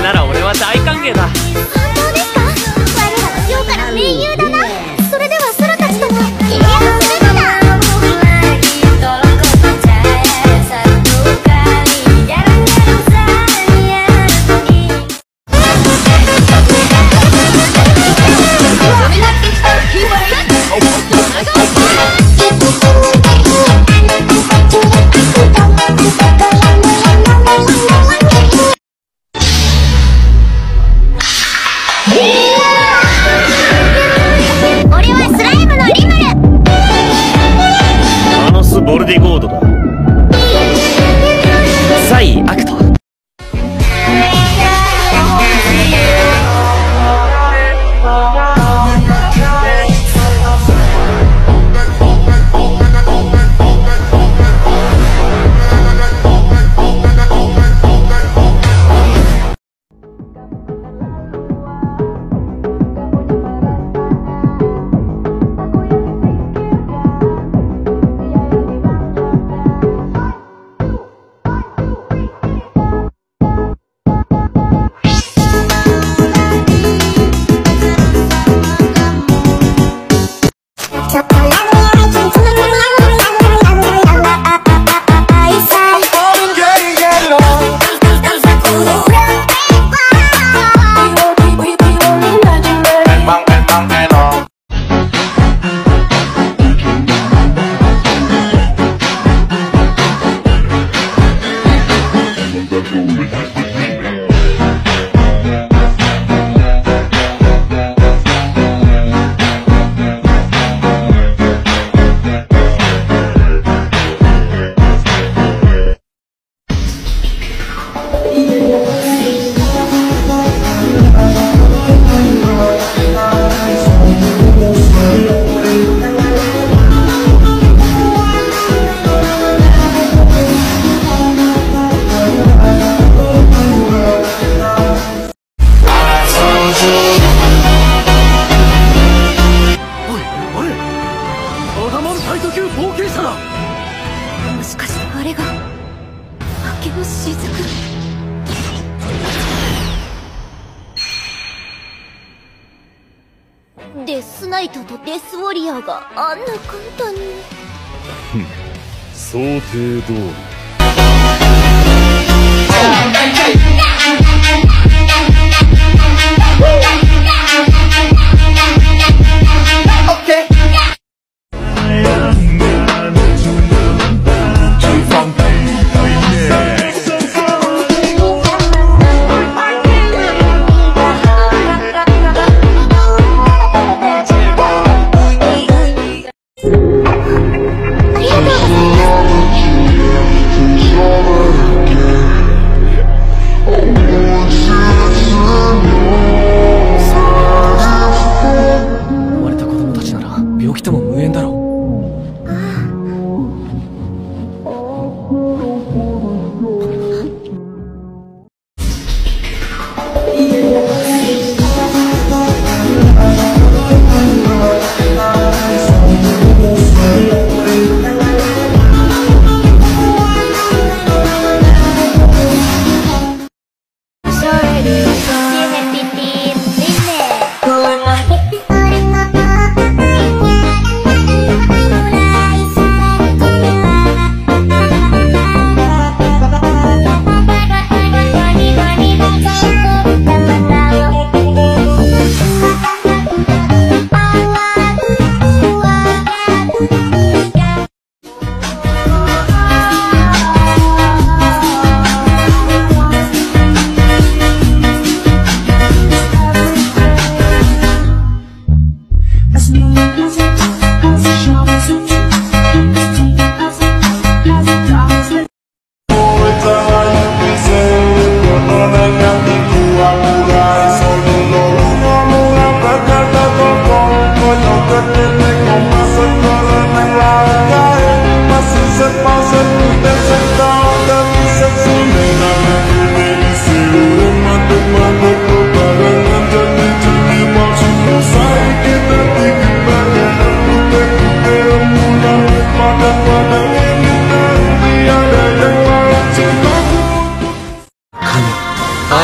なら俺は大歓迎だ。本当ですか？我らは今日から盟友だな。それでは空たちとも契約するのだ。デスナイトとデスウォリアーがあんな簡単に。想定通り。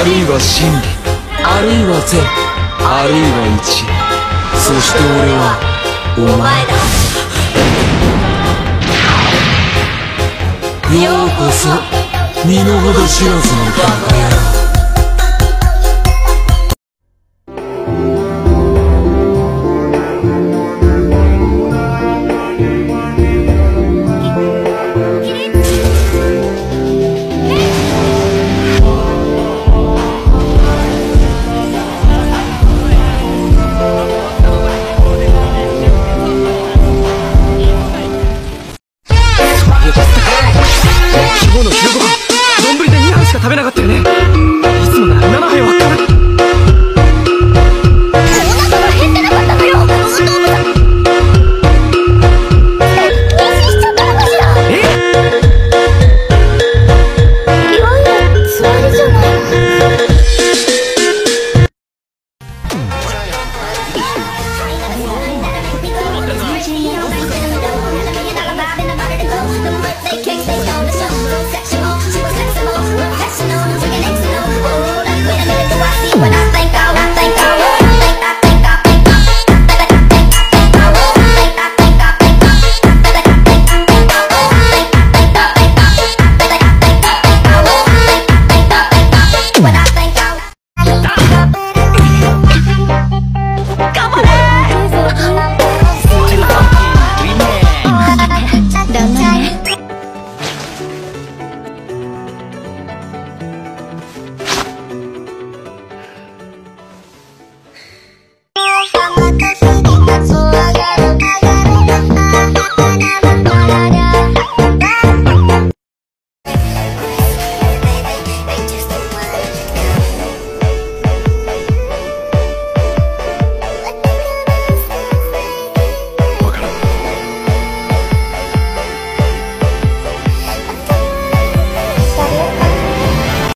あるいは真理、あるいは善、あるいは一。そして俺はお前だ。ようこそ身の程知らずのバカ。